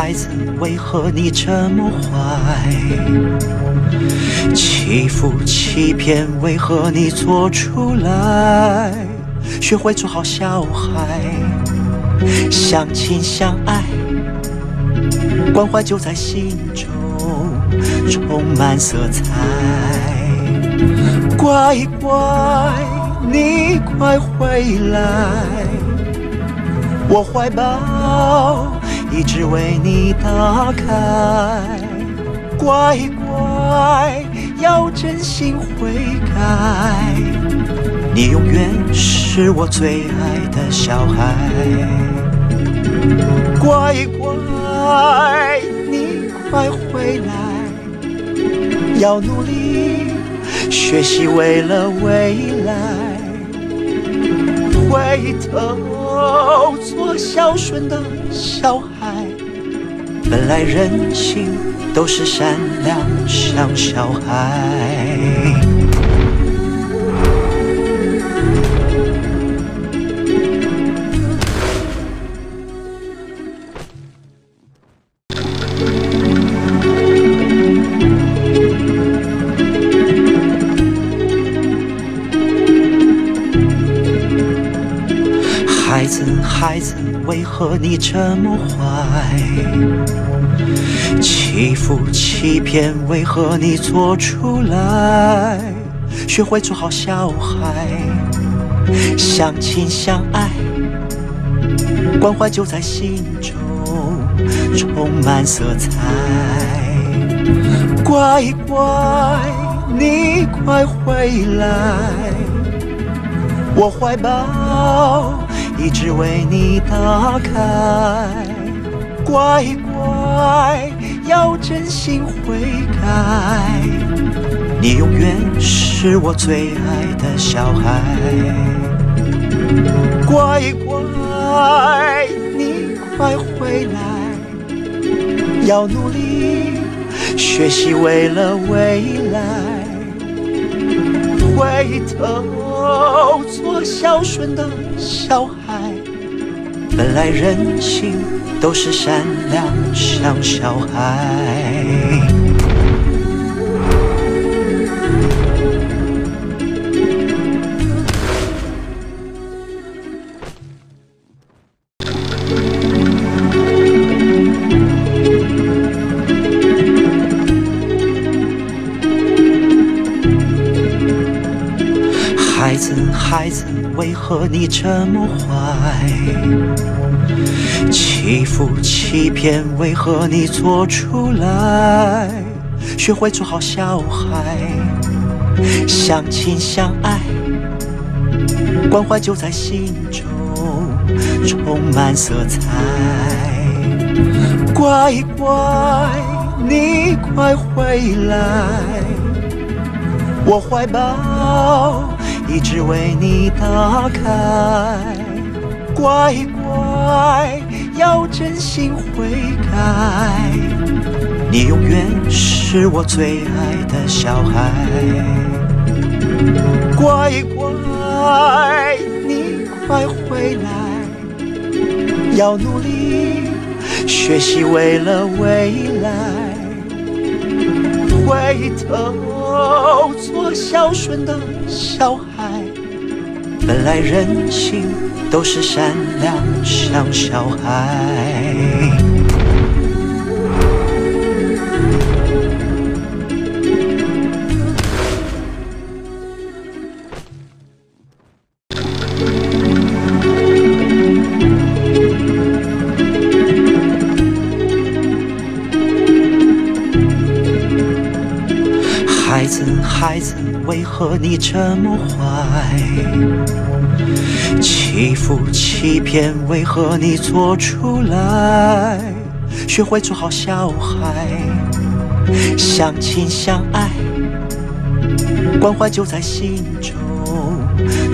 孩子，为何你这么坏？欺负欺骗，为何你做出来？学会做好小孩，相亲相爱，关怀就在心中，充满色彩。乖乖，你快回来，我怀抱一直为你打开，乖乖，要真心悔改，你永远是我最爱的小孩。乖乖，你快回来，要努力学习，为了未来，回头做孝顺的小孩，本来人心都是善良，像小孩。孩子，为何你这么坏？欺负欺骗，为何你做出来？学会做好小孩，相亲相爱，关怀就在心中，充满色彩。乖乖，你快回来，我怀抱一直为你打开，乖乖，要真心悔改，你永远是我最爱的小孩。乖乖，你快回来，要努力学习，为了未来，回头做孝顺的小孩。本来人心都是善良，像小孩。孩子，为何你这么坏？欺负欺骗，为何你做出来？学会做好小孩，相亲相爱，关怀就在心中，充满色彩。乖乖，你快回来，我怀抱一直为你打开，乖乖，要真心悔改，你永远是我最爱的小孩。乖乖，你快回来，要努力学习，为了未来，回头做孝顺的小孩。本来人心都是善良，像小孩。孩子，为何你这么坏？欺负欺骗，为何你做出来？学会做好小孩，相亲相爱，关怀就在心中，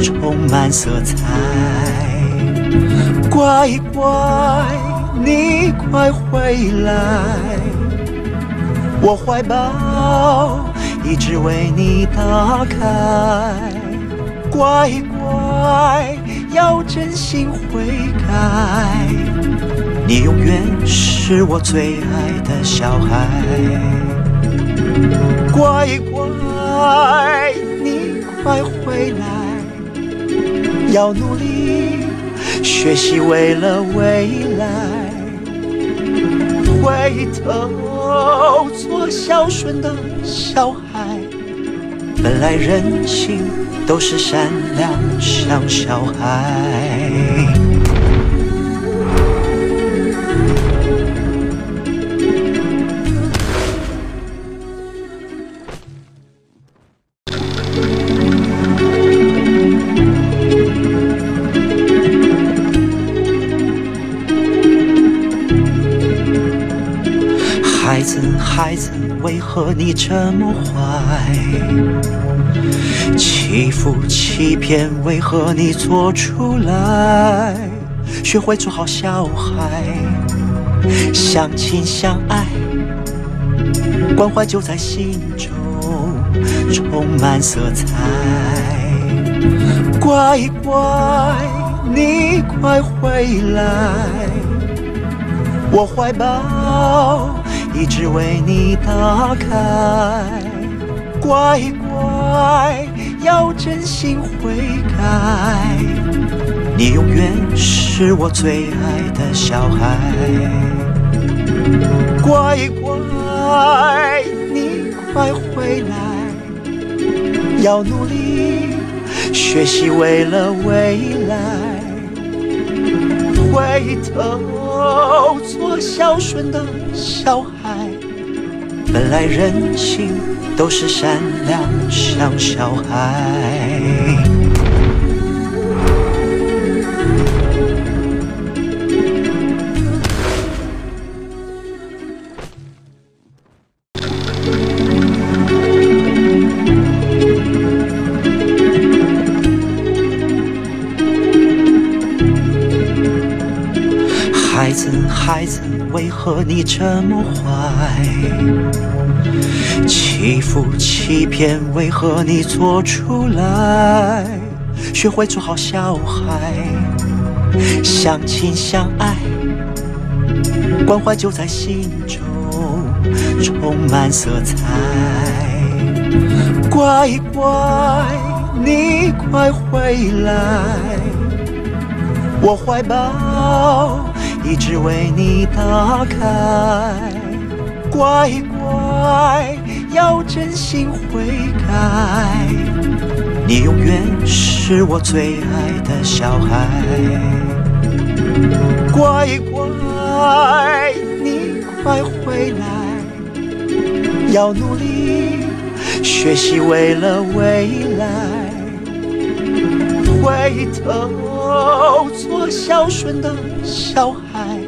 充满色彩。乖乖，你快回来，我怀抱一直为你打开，乖乖，要真心悔改。你永远是我最爱的小孩，乖乖，你快回来，要努力学习，为了未来，回头做孝顺的小孩。本来人心都是善良，像小孩。 孩子，为何你这么坏？欺负、欺骗，为何你做出来？学会做好小孩，相亲相爱，关怀就在心中，充满色彩。乖乖，你快回来，我怀抱。 一直为你打开，乖乖，要真心悔改。你永远是我最爱的小孩，乖乖，你快回来，要努力学习，为了未来，回头做孝顺的小孩。 本来人心都是善良，像小孩。孩子，孩子，为何你这么坏？ 欺负、欺骗，为何你做出来？学会做好小孩，相亲相爱，关怀就在心中，充满色彩。乖乖，你快回来，我怀抱一直为你打开。乖乖。 要真心悔改，你永远是我最爱的小孩。乖乖，你快回来，要努力学习，为了未来，回头做孝顺的小孩。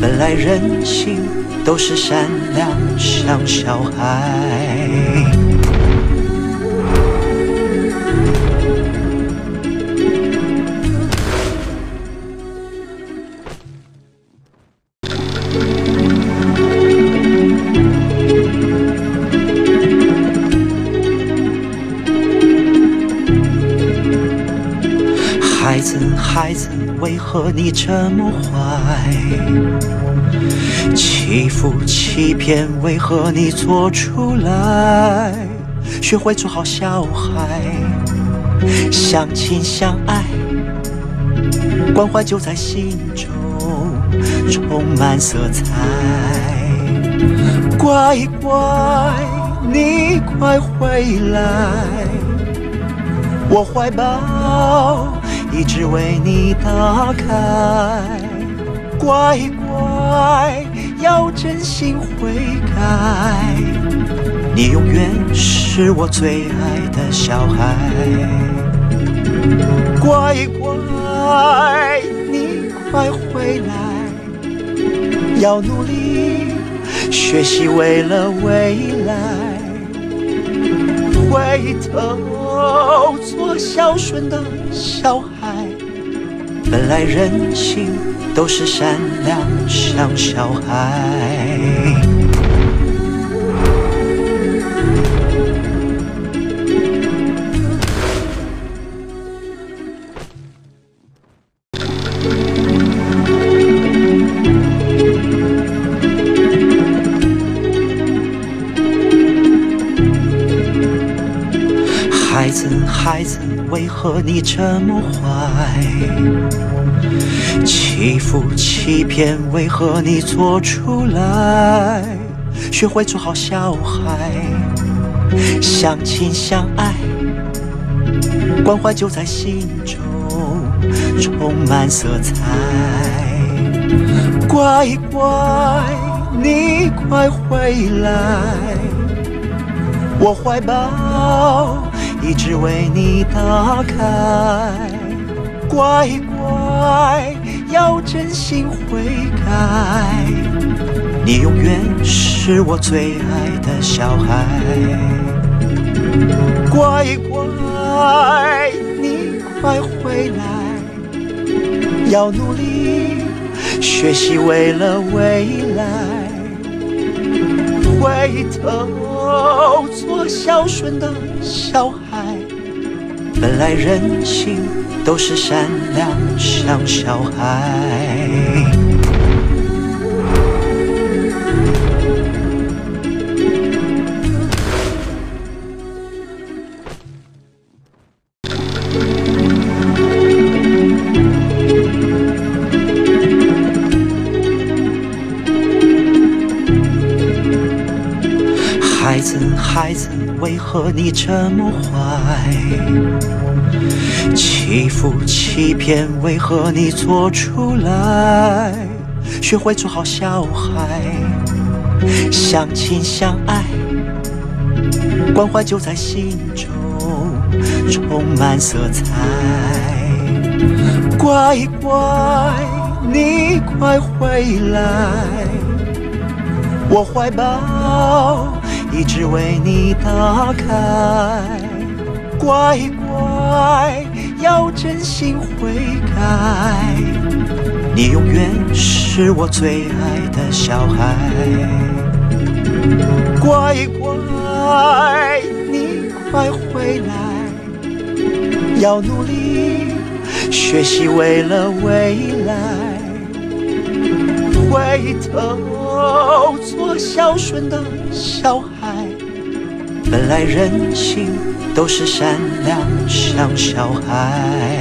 本来人心。 都是善良，像小孩。孩子，孩子，为何你这么坏？ 欺负、欺骗，为何你做出来？学会做好小孩，相亲相爱，关怀就在心中，充满色彩。乖乖，你快回来，我怀抱一直为你打开。乖乖。 要真心悔改，你永远是我最爱的小孩。乖乖，你快回来，要努力学习，为了未来，回头做孝顺的小孩。本来人心。 都是善良，像小孩。子，孩子，为何你这么坏？欺负、欺骗，为何你做出来？学会做好小孩，相亲相爱，关怀就在心中，充满色彩。乖乖，你快回来。 我怀抱一直为你打开，乖乖，要真心悔改。你永远是我最爱的小孩，乖乖，你快回来，要努力学习，为了未来。 回头做孝顺的小孩，本来人心都是善良，像小孩。孩子，为何你这么坏？欺负、欺骗，为何你做出来？学会做好小孩，相亲相爱，关怀就在心中，充满色彩。乖乖，你快回来，我怀抱。 一直为你打开，乖乖，要真心悔改。你永远是我最爱的小孩，乖乖，你快回来，要努力学习，为了未来。回头做孝顺的小孩。 本来人心都是善良，像小孩。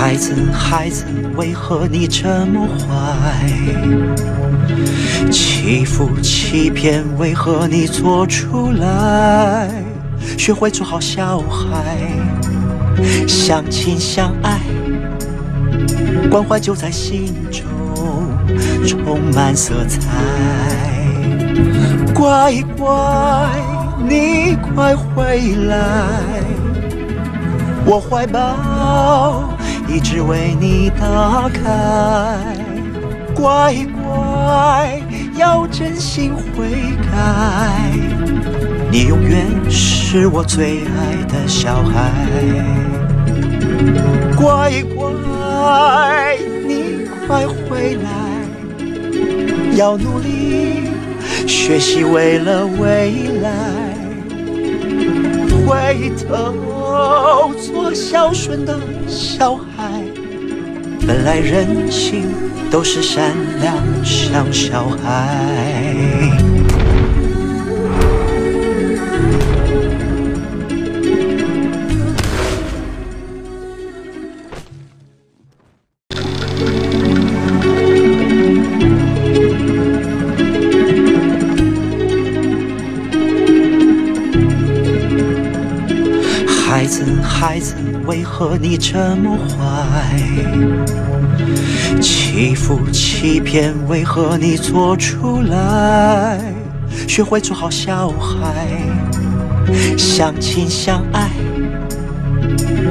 孩子，孩子，为何你这么坏？ 欺负、欺骗，为何你做出来？学会做好小孩，相亲相爱，关怀就在心中，充满色彩。乖乖，你快回来，我怀抱一直为你打开。乖乖。 要真心悔改，你永远是我最爱的小孩，乖乖，你快回来，要努力学习，为了未来。回头做孝顺的小孩，本来人心。 都是善良，像小孩。孩子，孩子，为何你这么坏？ 欺负、欺骗，为何你做出来？学会做好小孩，相亲相爱，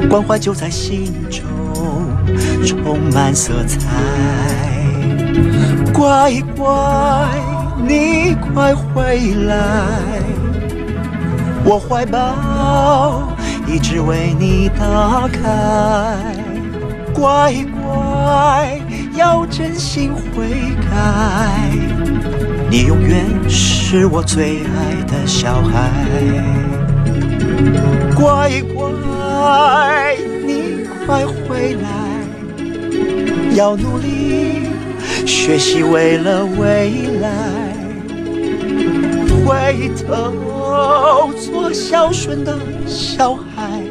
关怀就在心中，充满色彩。乖乖，你快回来，我怀抱一直为你打开。乖乖。要真心悔改。你永远是我最爱的小孩，乖乖，你快回来，要努力学习，为了未来。 回头做孝顺的小孩，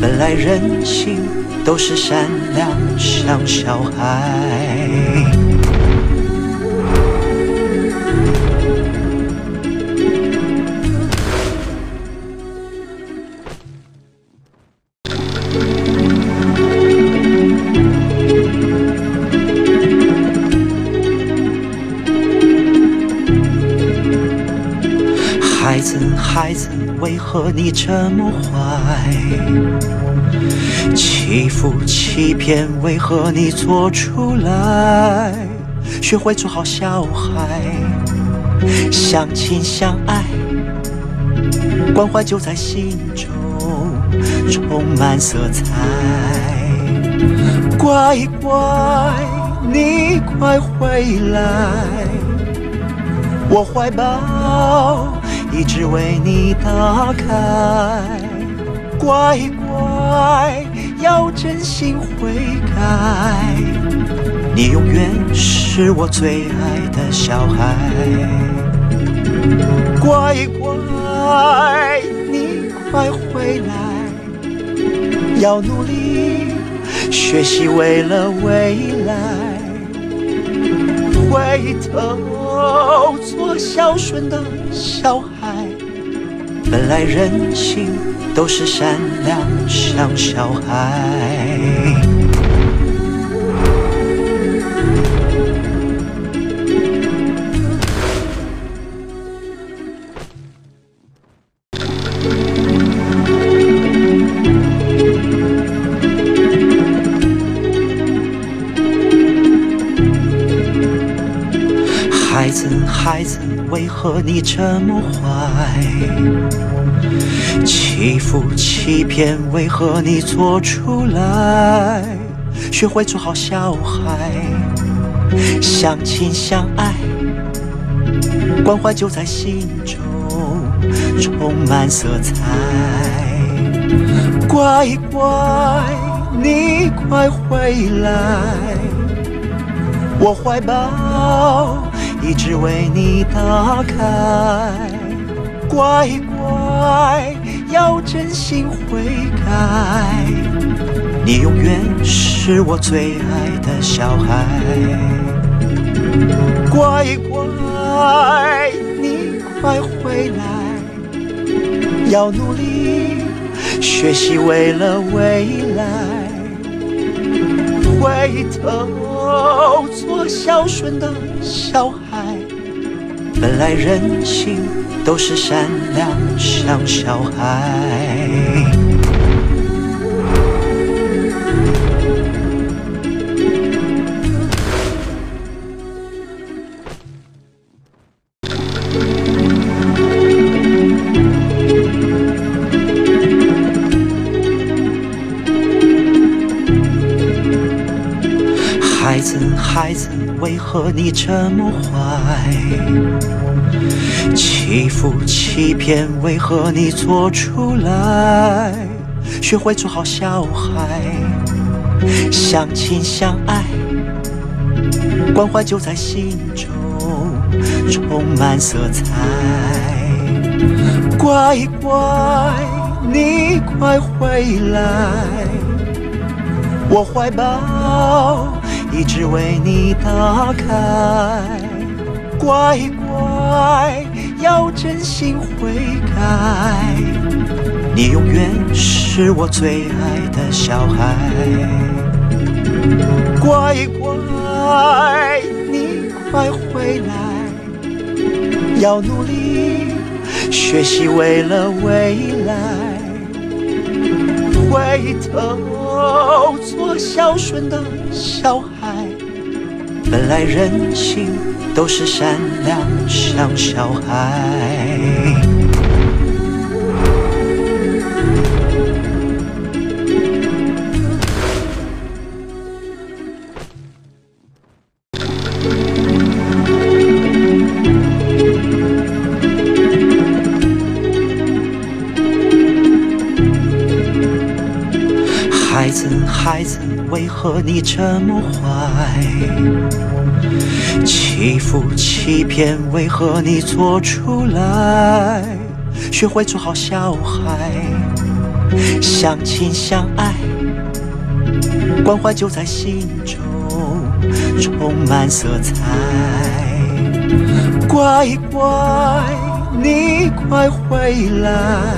本来人心都是善良，像小孩。孩子，为何你这么坏？欺负、欺骗，为何你做出来？学会做好小孩，相亲相爱，关怀就在心中，充满色彩。乖乖，你快回来，我怀抱。 一直为你打开，乖乖，要真心悔改。你永远是我最爱的小孩，乖乖，你快回来，要努力学习，为了未来。回头做孝顺的小孩。 本来人心都是善良，像小孩。孩子，孩子，为何你这么坏？ 欺负、欺骗，为何你做出来？学会做好小孩，相亲相爱，关怀就在心中，充满色彩。乖乖，你快回来，我怀抱一直为你打开。乖乖。 要真心悔改，你永远是我最爱的小孩，乖乖，你快回来，要努力学习，为了未来。回头做孝顺的小孩，本来人心。 都是善良，像小孩。孩子，孩子，为何你这么坏？ 欺负、欺骗，为何你做出来？学会做好小孩，相亲相爱，关怀就在心中，充满色彩。乖乖，你快回来，我怀抱一直为你打开。乖乖。 要真心悔改，你永远是我最爱的小孩，乖乖，你快回来，要努力学习，为了未来。回头做孝顺的小孩，本来人心。 都是善良，像小孩。子，孩子，为何你这么坏？欺负、欺骗，为何你做出来？学会做好小孩，相亲相爱，关怀就在心中，充满色彩。乖乖，你快回来。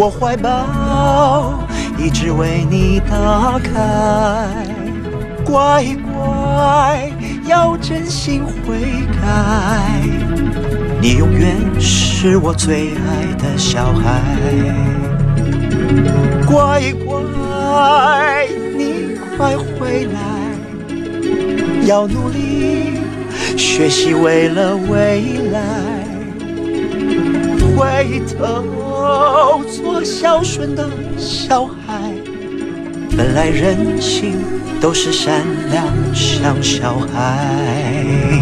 我怀抱一直为你打开，乖乖，要真心悔改。你永远是我最爱的小孩，乖乖，你快回来，要努力学习，为了未来。 回头做孝顺的小孩，本来人心都是善良，像小孩。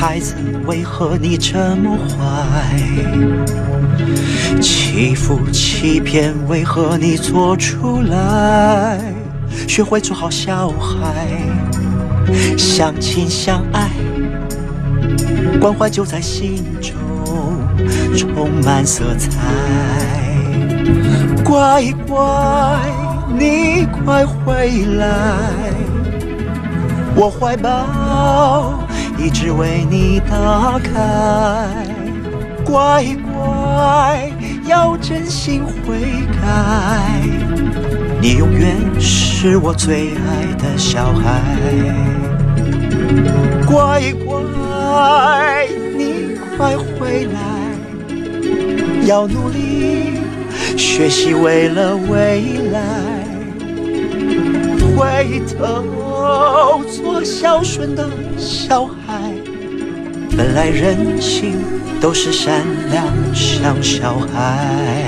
孩子，为何你这么坏？欺负、欺骗，为何你做出来？学会做好小孩，相亲相爱，关怀就在心中，充满色彩。乖乖，你快回来，我怀抱。 一直为你打开，乖乖，要真心悔改。你永远是我最爱的小孩，乖乖，你快回来，要努力学习，为了未来。回头做孝顺的小孩。 本来人心都是善良，像小孩。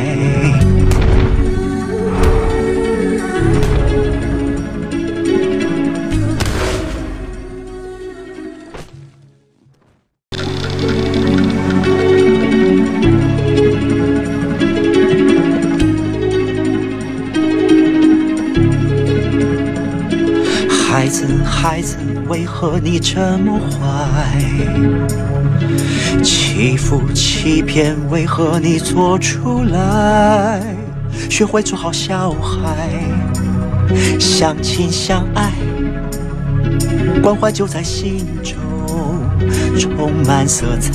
孩子，孩子，为何你这么坏？ 欺负、欺骗，为何你做出来？学会做好小孩，相亲相爱，关怀就在心中，充满色彩。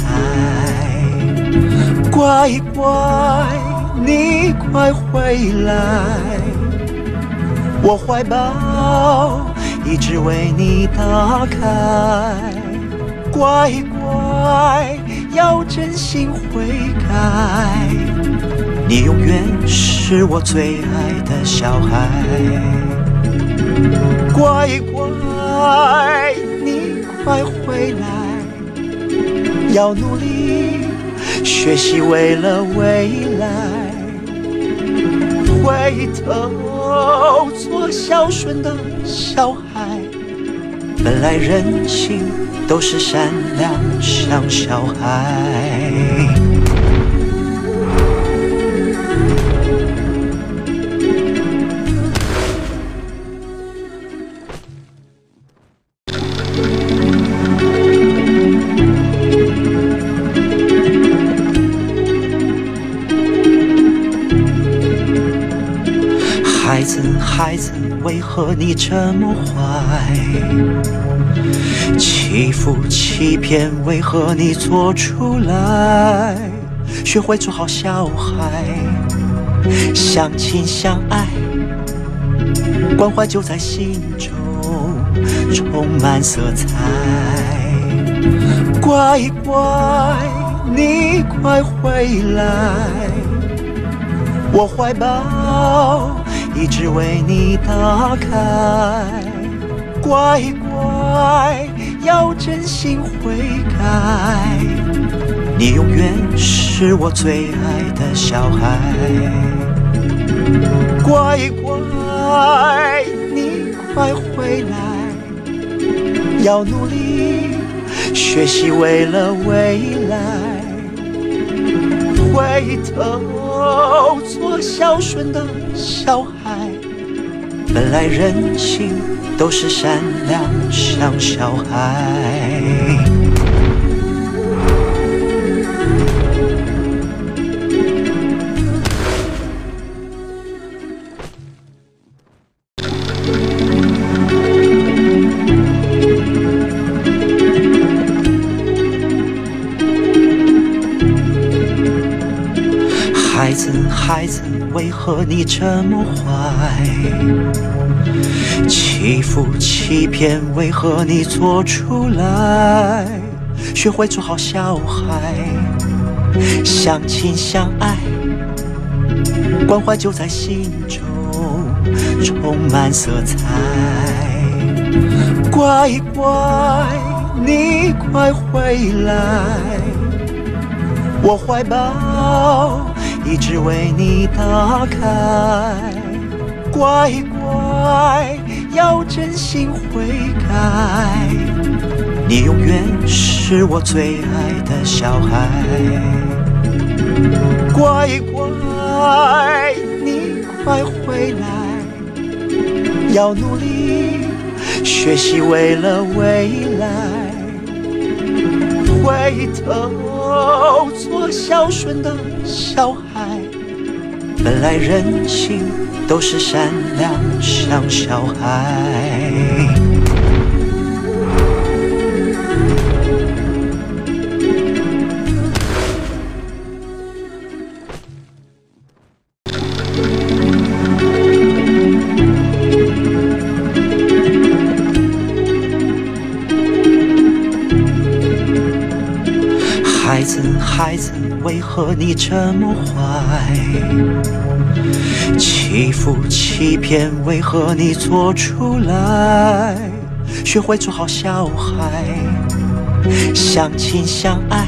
乖乖，你快回来，我怀抱一直为你打开。乖乖。 要真心悔改，你永远是我最爱的小孩，乖乖，你快回来，要努力学习，为了未来。回头做孝顺的小孩，本来人心。 都是善良，像小孩。孩子，孩子，为何你这么坏？ 欺负、欺骗，为何你做出来？学会做好小孩，相亲相爱，关怀就在心中，充满色彩。乖乖，你快回来，我怀抱一直为你打开。乖乖。 要真心悔改。你永远是我最爱的小孩，乖乖，你快回来，要努力学习，为了未来，回头做孝顺的小孩。本来人心都是善良，像小孩。 孩子，为何你这么坏？欺负、欺骗，为何你做出来？学会做好小孩，相亲相爱，关怀就在心中，充满色彩。乖乖，你快回来，我怀抱。 一直为你打开，乖乖，要真心悔改。你永远是我最爱的小孩，乖乖，你快回来，要努力学习，为了未来，回头做孝顺的小孩。 本来人心都是善良，像小孩。孩子，孩子，为何你这么坏？ 欺负、欺骗，为何你做出来？学会做好小孩，相亲相爱，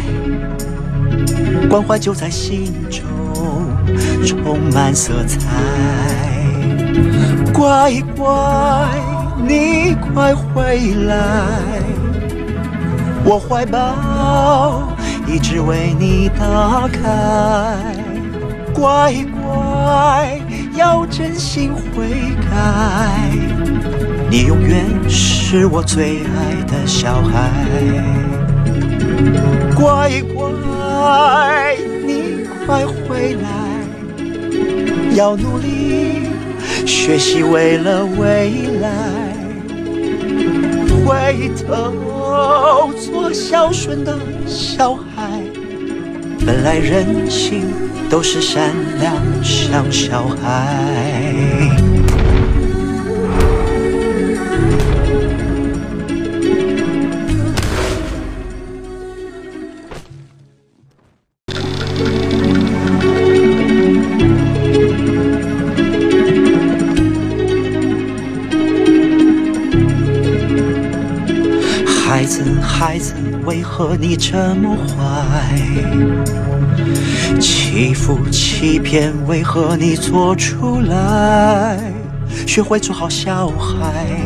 关怀就在心中，充满色彩。乖乖，你快回来，我怀抱一直为你打开。乖乖。 要真心悔改，你永远是我最爱的小孩。乖乖，你快回来，要努力学习，为了未来，回头做孝顺的小孩。本来人心。 都是善良，像小孩。孩子，孩子，为何你这么坏？ 欺负、欺骗，为何你做出来？学会做好小孩，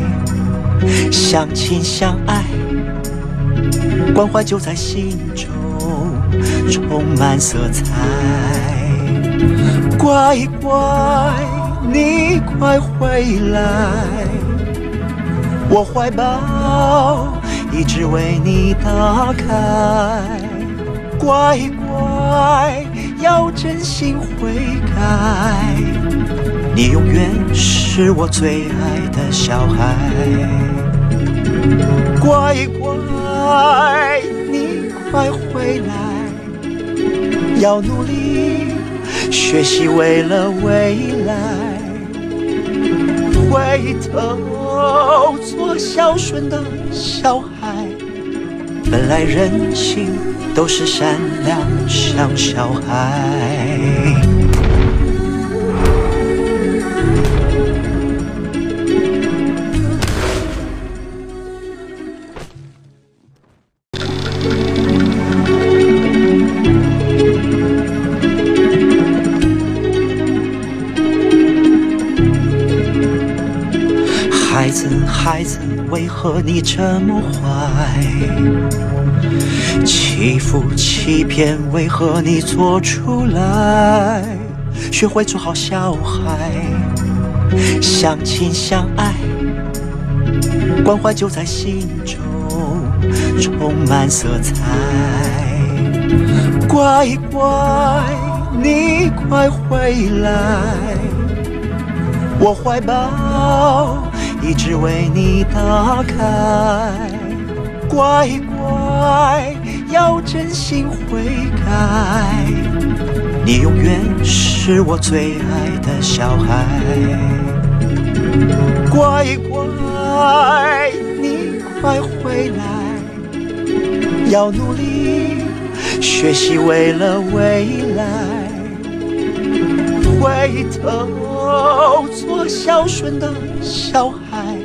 相亲相爱，关怀就在心中，充满色彩。乖乖，你快回来，我怀抱一直为你打开。乖乖。 要真心悔改，你永远是我最爱的小孩。乖乖，你快回来，要努力学习，为了未来，回头做孝顺的小孩。本来人心。 都是善良，像小孩。孩子，孩子，为何你这么坏？欺负、欺骗，为何你做出来？学会做好小孩，相亲相爱，关怀就在心中，充满色彩。乖乖，你快回来。 我怀抱一直为你打开，乖乖，要真心悔改。你永远是我最爱的小孩，乖乖，你快回来，要努力学习，为了未来。 回头做孝顺的小孩，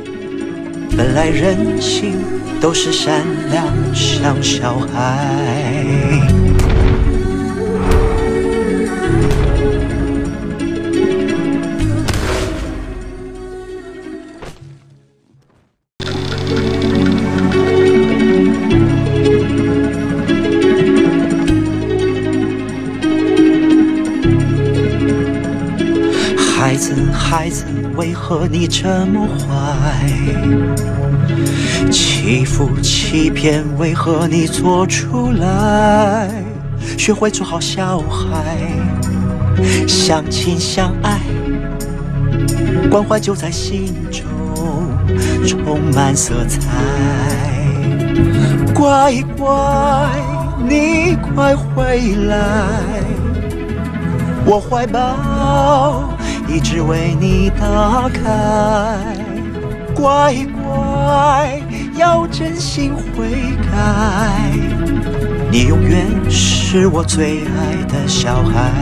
本来人心都是善良，像小孩。孩子，孩子，为何你这么坏？欺负、欺骗，为何你做出来？学会做好小孩，相亲相爱，关怀就在心中，充满色彩。乖乖，你快回来，我怀抱。 一直为你打开，乖乖，要真心悔改。你永远是我最爱的小孩，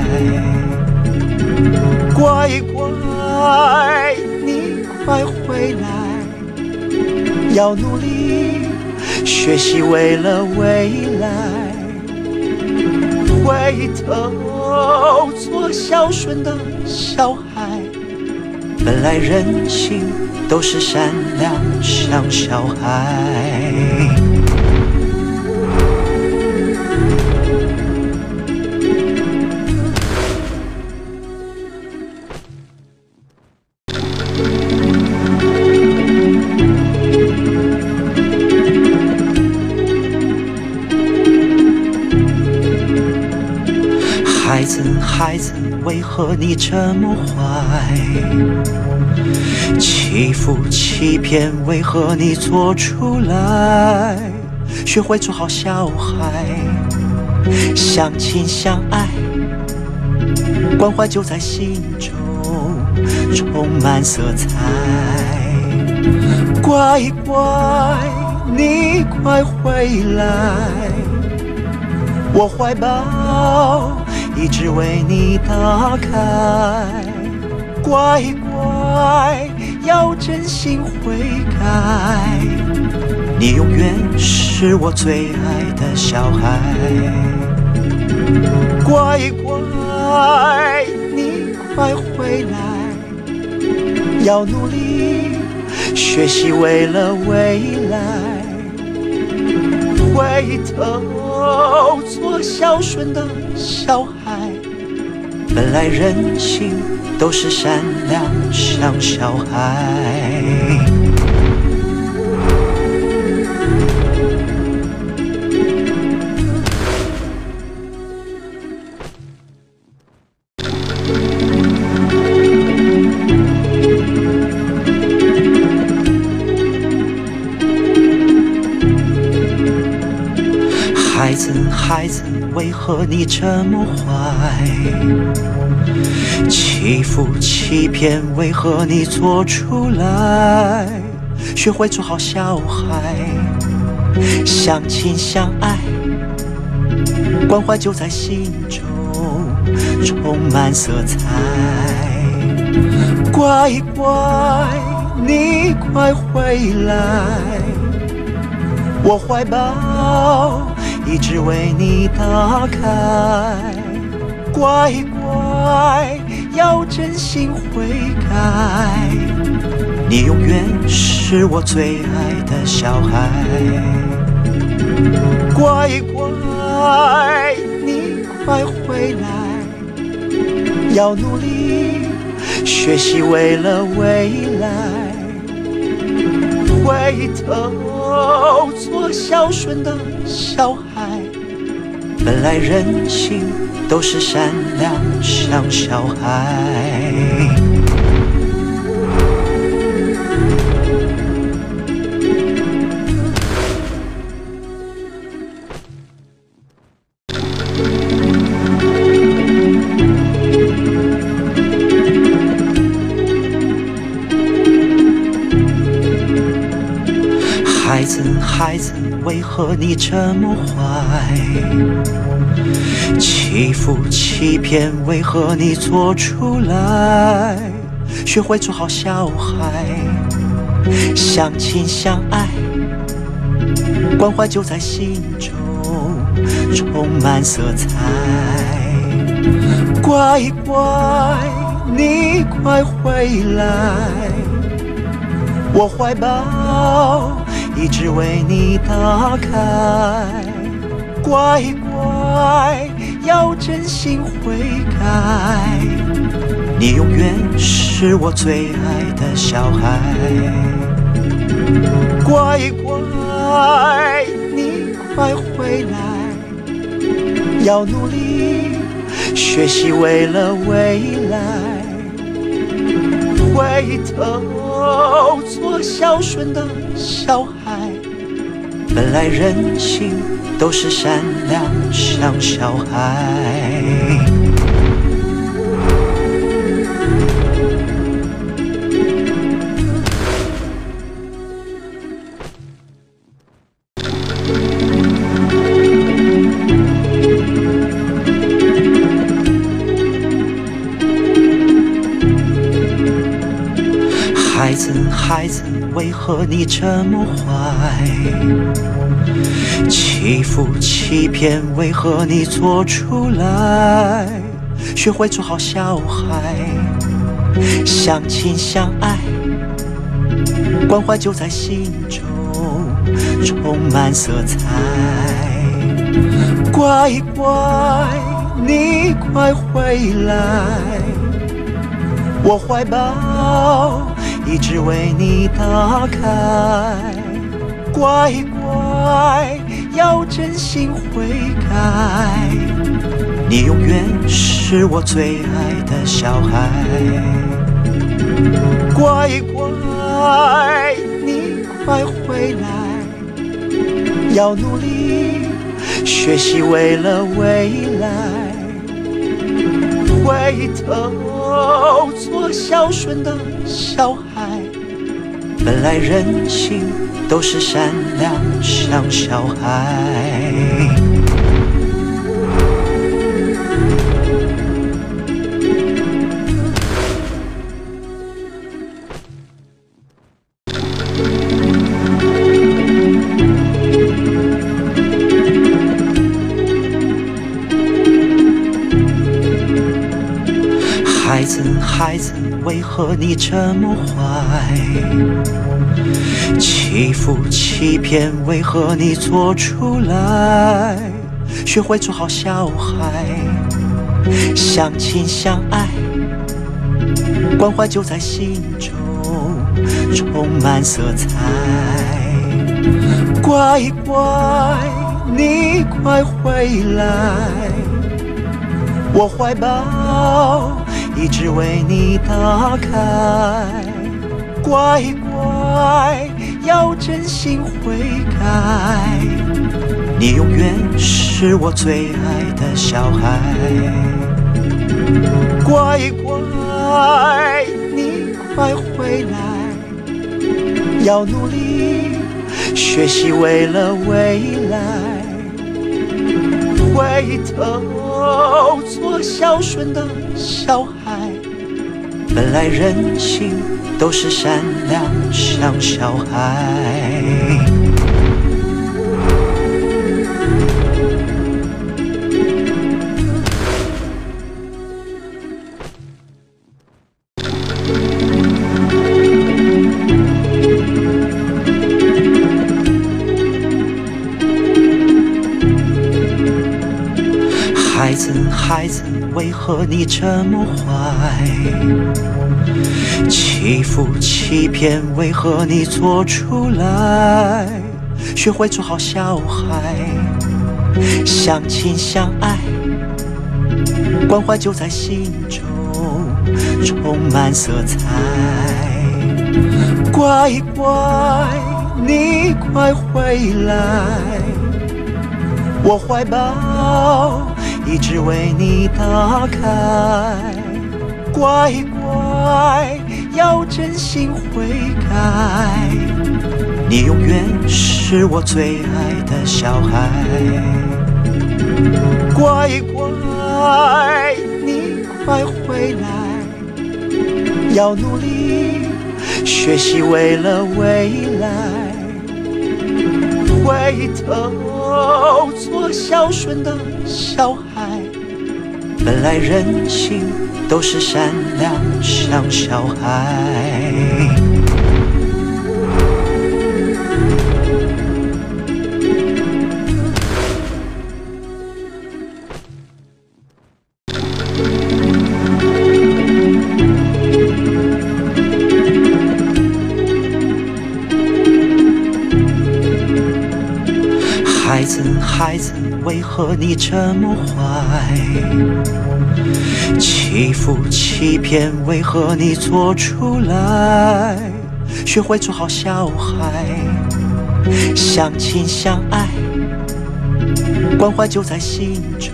乖乖，你快回来，要努力学习，为了未来。回头做孝顺的小孩。 本来人心都是善良，像小孩。孩子，孩子，为何你这么坏？ 欺负、欺骗，为何你做出来？学会做好小孩，相亲相爱，关怀就在心中，充满色彩。乖乖，你快回来，我怀抱一直为你打开。乖乖。 要真心悔改，你永远是我最爱的小孩，乖乖，你快回来，要努力学习，为了未来。回头做孝顺的小孩，本来人心。 都是善良，像小孩。孩子，孩子，为何你这么坏？ 欺负、欺骗，为何你做出来？学会做好小孩，相亲相爱，关怀就在心中，充满色彩。乖乖，你快回来，我怀抱一直为你打开。乖乖。 要真心悔改。你永远是我最爱的小孩，乖乖，你快回来，要努力学习，为了未来，回头做孝顺的小孩。本来人心都是善良，像小孩。 孩子，为何你这么坏？欺负、欺骗，为何你做出来？学会做好小孩，相亲相爱，关怀就在心中，充满色彩。乖乖，你快回来，我怀抱。 一直为你打开，乖乖，要真心悔改。你永远是我最爱的小孩，乖乖，你快回来，要努力学习，为了未来，回头做孝顺的小孩。 本来人心都是善良，像小孩。孩子，孩子，为何你这么坏？ 欺负、欺骗，为何你做出来？学会做好小孩，相亲相爱，关怀就在心中，充满色彩。乖乖，你快回来，我怀抱一直为你打开。乖乖。 要真心悔改，你永远是我最爱的小孩。乖乖，你快回来，要努力学习，为了未来，回头做孝顺的小孩。本来人心。 都是善良，像小孩。孩子，孩子，为何你这么坏？ 欺负、欺骗，为何你做出来？学会做好小孩，相亲相爱，关怀就在心中，充满色彩。乖乖，你快回来，我怀抱一直为你打开。乖乖。 要真心悔改，你永远是我最爱的小孩。乖乖，你快回来，要努力学习，为了未来，回头做孝顺的小孩。本来人心。 都是善良，像小孩。孩子，为何你这么坏？欺负欺骗，为何你做出来？学会做好小孩，相亲相爱，关怀就在心中，充满色彩。乖乖，你快回来，我怀抱一直为你打开。乖乖，要真心悔改，你永远是我最爱的小孩。乖乖，你快回来，要努力学习，为了未来。回头做孝顺的小孩，本来人心都是善良，像小孩。孩子，为何你这么坏？欺负欺骗，为何你做出来？学会做好小孩，相亲相爱，关怀就在心中，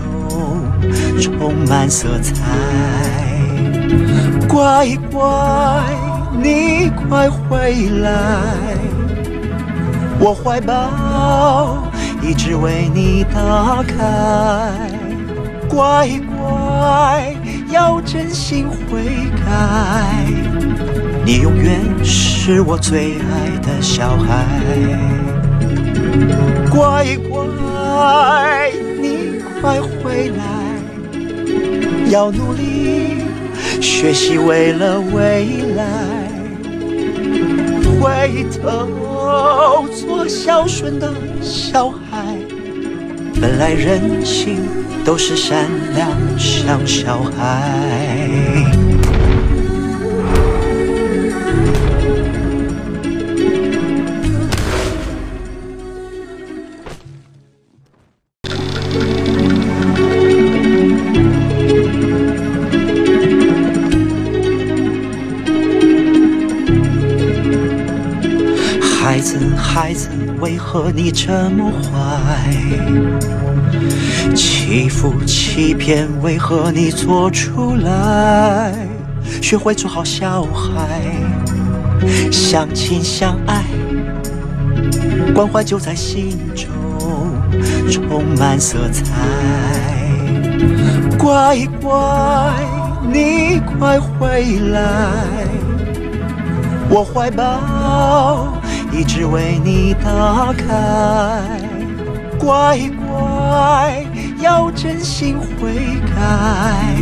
充满色彩。乖乖，你快回来，我怀抱一直为你打开。乖乖，要真心悔改，你永远是我最爱的小孩。乖乖，你快回来，要努力学习，为了未来。回头做孝顺的小孩，本来人心都是善良，像小孩。孩子，孩子，为何你这么坏？欺负欺骗，为何你做出来？学会做好小孩，相亲相爱，关怀就在心中，充满色彩。乖乖，你快回来，我怀抱一直为你打开。乖乖，要真心悔改，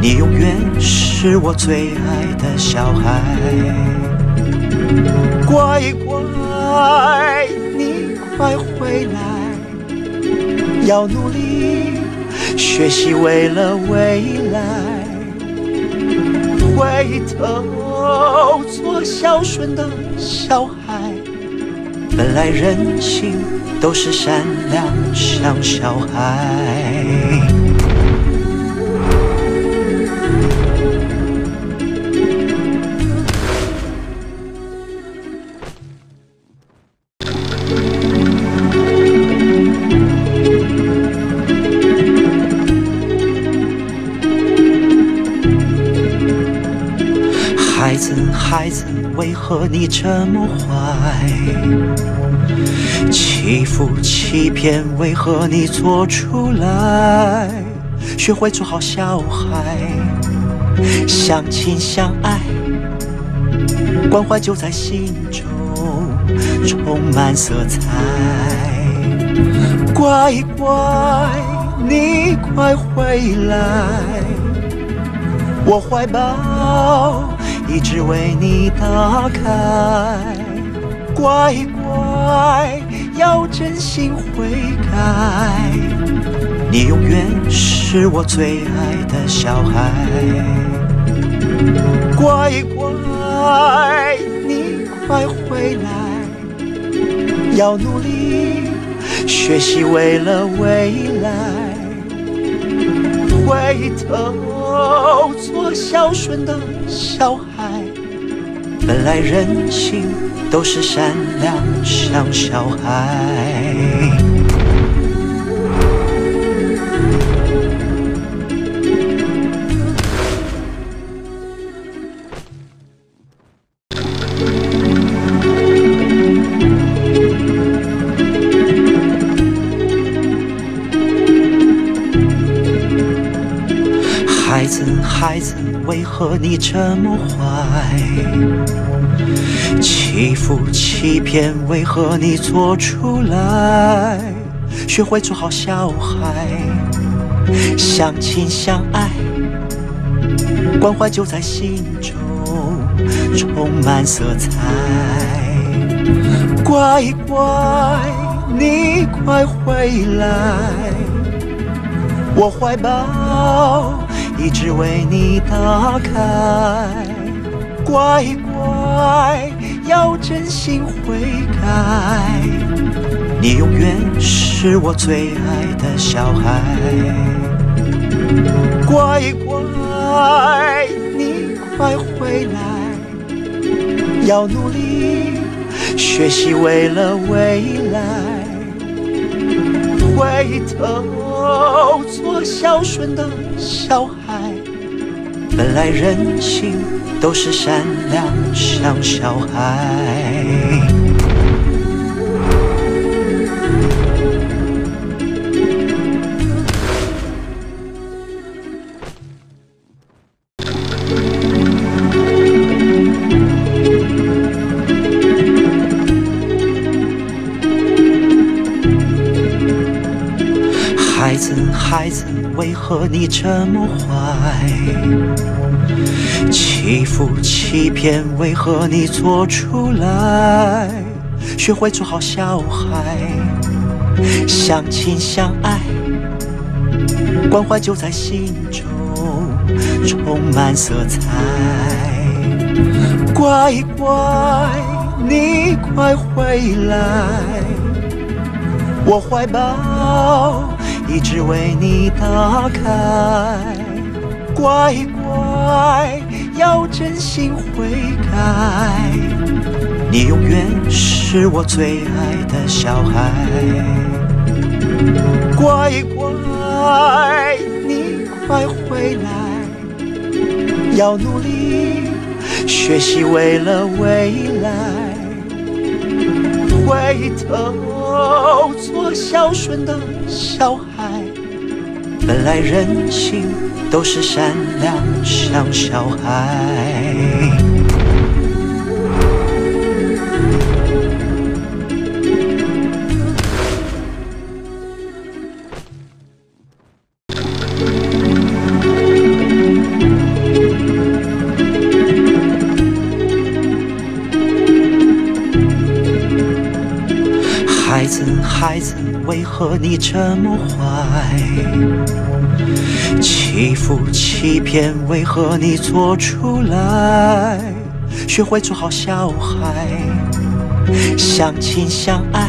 你永远是我最爱的小孩。乖乖，你快回来，要努力学习，为了未来。回头做孝顺的小孩，本来人心都是善良，像小孩。孩子，孩子，为何你这么坏？欺负欺骗，为何你做出来？学会做好小孩，相亲相爱，关怀就在心中，充满色彩。乖乖，你快回来，我怀抱一直为你打开。乖乖，要真心悔改，你永远是我最爱的小孩，乖乖，你快回来，要努力学习，为了未来，回头做孝顺的小孩。本来人心都是善良，像小孩。 孩子，为何你这么坏？欺负、欺骗，为何你做出来？学会做好小孩，相亲相爱，关怀就在心中，充满色彩。乖乖，你快回来，我怀抱。 一直为你打开，乖乖，要真心悔改。你永远是我最爱的小孩，乖乖，你快回来，要努力学习，为了未来，回头做孝顺的小孩。 本来人心都是善良，像小孩。孩子，孩子，为何你这么坏？ 欺负、欺骗，为何你做出来？学会做好小孩，相亲相爱，关怀就在心中，充满色彩。乖乖，你快回来，我怀抱一直为你打开。乖乖。 要真心悔改，你永远是我最爱的小孩。乖乖，你快回来，要努力学习，为了未来，回头做孝顺的小孩。本来人心。 都是善良，像小孩。孩子，孩子，为何你这么坏？ 欺负、欺骗，为何你做出来？学会做好小孩，相亲相爱，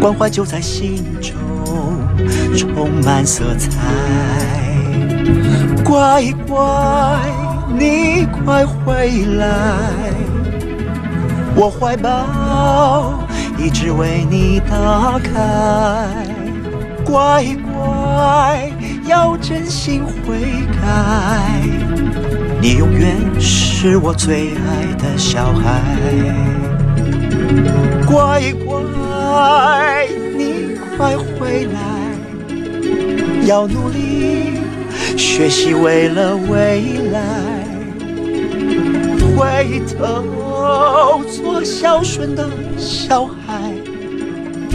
关怀就在心中，充满色彩。乖乖，你快回来，我怀抱一直为你打开。乖乖。 要真心悔改，你永远是我最爱的小孩。乖乖，你快回来，要努力学习，为了未来，回头做孝顺的小孩。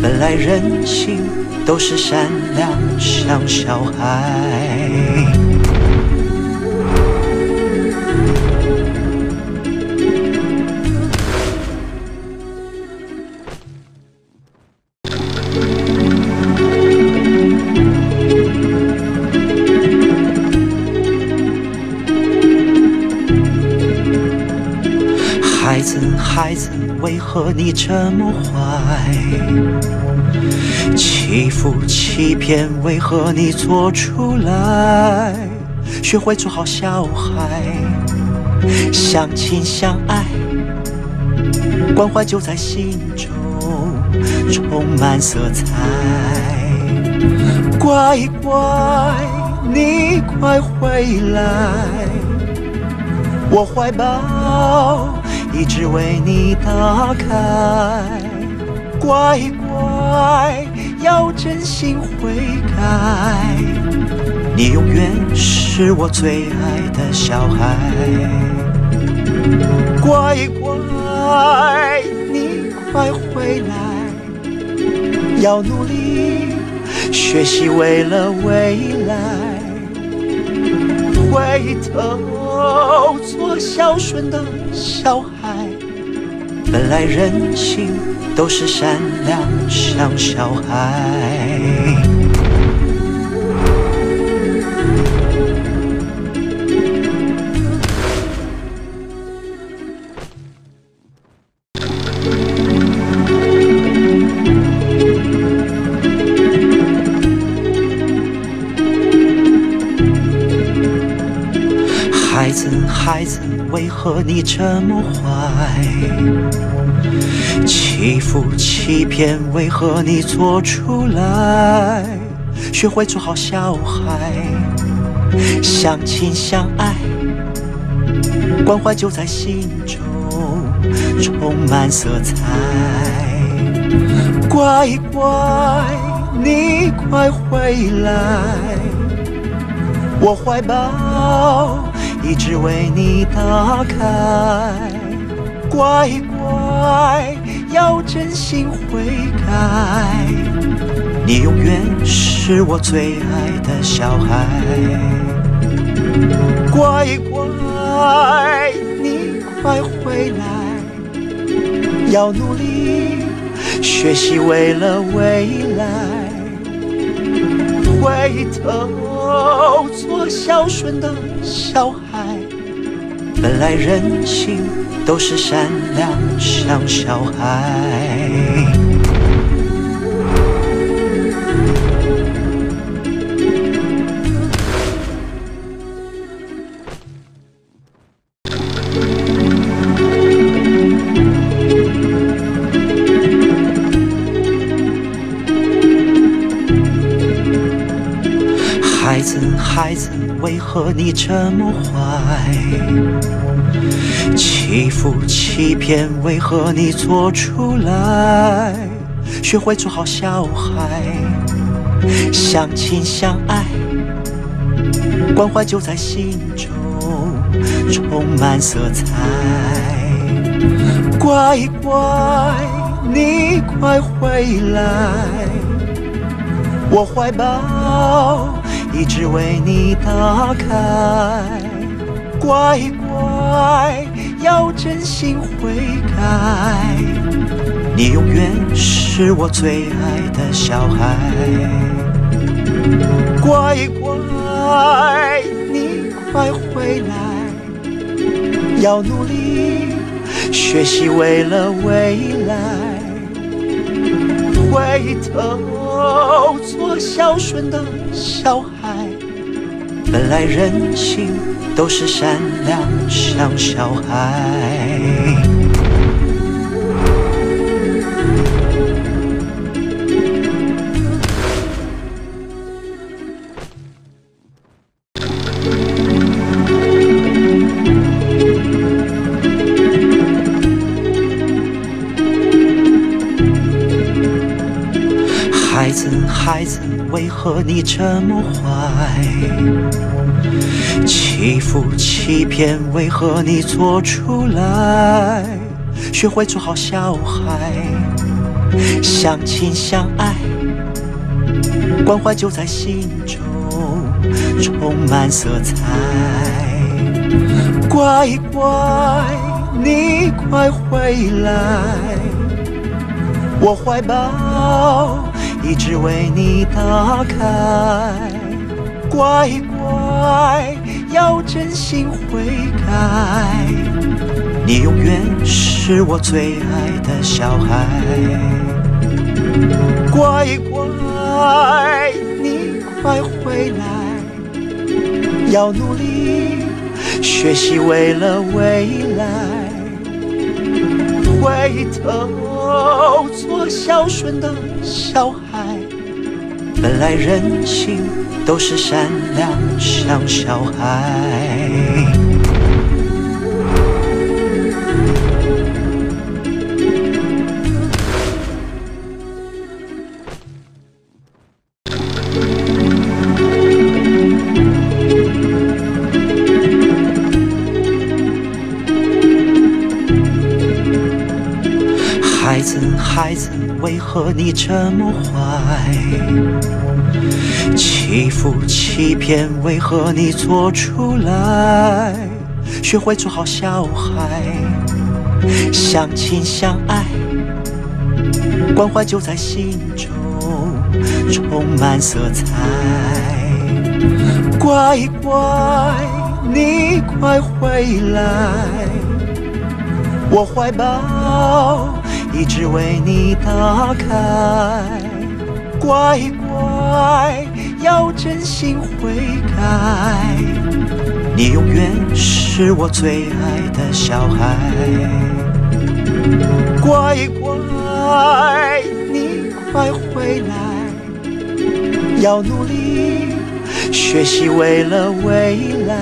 本来人心。 都是善良，像小孩。孩子，孩子，为何你这么坏？欺负、欺骗，为何你做出来？学会做好小孩，相亲相爱，关怀就在心中，充满色彩。乖乖，你快回来，我怀抱一直为你打开。乖乖，要真心悔改，你永远是我最爱的小孩。乖乖，你快回来，要努力学习，为了未来。 回头做孝顺的小孩，本来人心都是善良，像小孩。孩子，孩子，为何你这么坏？欺负、欺骗，为何你做出来？学会做好小孩，相亲相爱，关怀就在心中，充满色彩。乖乖，你快回来，我怀抱 一直为你打开，乖乖，要真心悔改，你永远是我最爱的小孩。乖乖，你快回来，要努力学习，为了未来。回头做孝顺的小孩， 本来人心都是善良，像小孩。孩子，孩子，为何你这么坏？ 欺负、欺骗，为何你做出来？学会做好小孩，相亲相爱，关怀就在心中，充满色彩。乖乖，你快回来，我怀抱一直为你打开。乖乖， 要真心悔改，你永远是我最爱的小孩。乖乖，你快回来，要努力学习，为了未来。回头做孝顺的小孩，本来人心 都是善良，像小孩。孩子，孩子，为何你这么坏？ 欺负、欺骗，为何你做出来？学会做好小孩，相亲相爱，关怀就在心中，充满色彩。乖乖，你快回来，我怀抱一直为你打开。乖乖， 要真心悔改，你永远是我最爱的小孩，乖乖，你快回来，要努力学习，为了未来，回头做孝顺的小孩。本来人心都是善良，像小孩。 孩子，为何你这么坏？欺负、欺骗，为何你做出来？学会做好小孩，相亲相爱，关怀就在心中，充满色彩。乖乖，你快回来，我怀抱。 一直为你打开，乖乖，要真心悔改。你永远是我最爱的小孩，乖乖，你快回来，要努力学习，为了未来，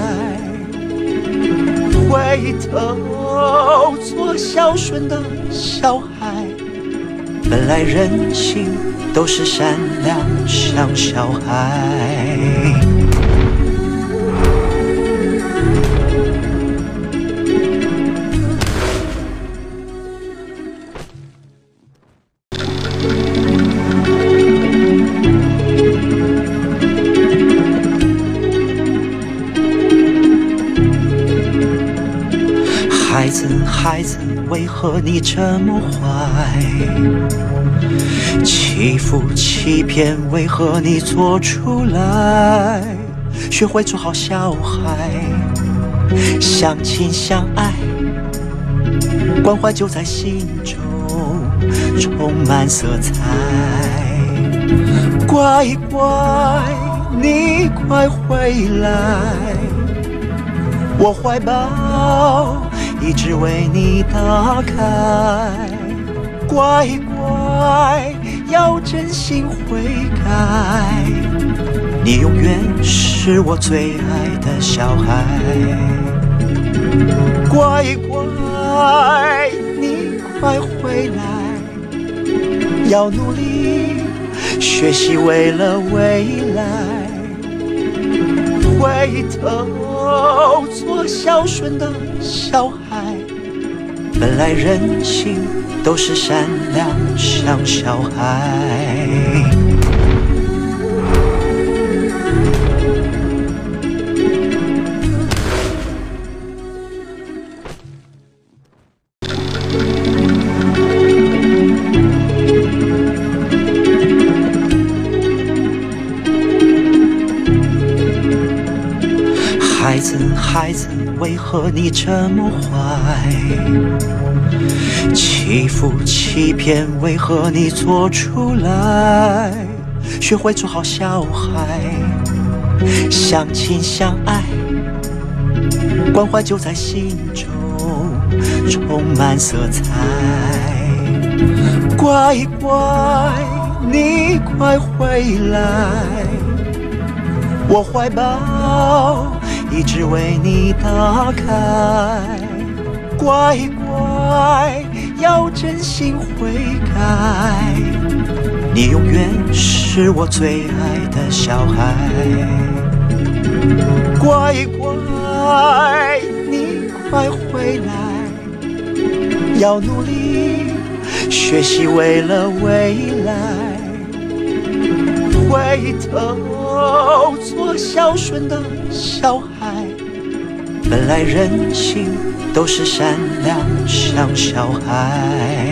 回头做孝顺的小孩。 本来人心都是善良，像小孩。孩子，孩子，为何你这么坏？ 欺负、欺骗，为何你做出来？学会做好小孩，相亲相爱，关怀就在心中，充满色彩。乖乖，你快回来，我怀抱一直为你打开。乖乖。 要真心悔改，你永远是我最爱的小孩。乖乖，你快回来，要努力学习，为了未来，回头做孝顺的小孩。本来人心。 都是善良，像小孩。孩子，孩子，为何你这么坏？ 欺负、欺骗，为何你做出来？学会做好小孩，相亲相爱，关怀就在心中，充满色彩。乖乖，你快回来，我怀抱一直为你打开。乖乖。 要真心悔改，你永远是我最爱的小孩。乖乖，你快回来，要努力学习，为了未来，回头做孝顺的小孩。本来人心。 都是善良，像小孩。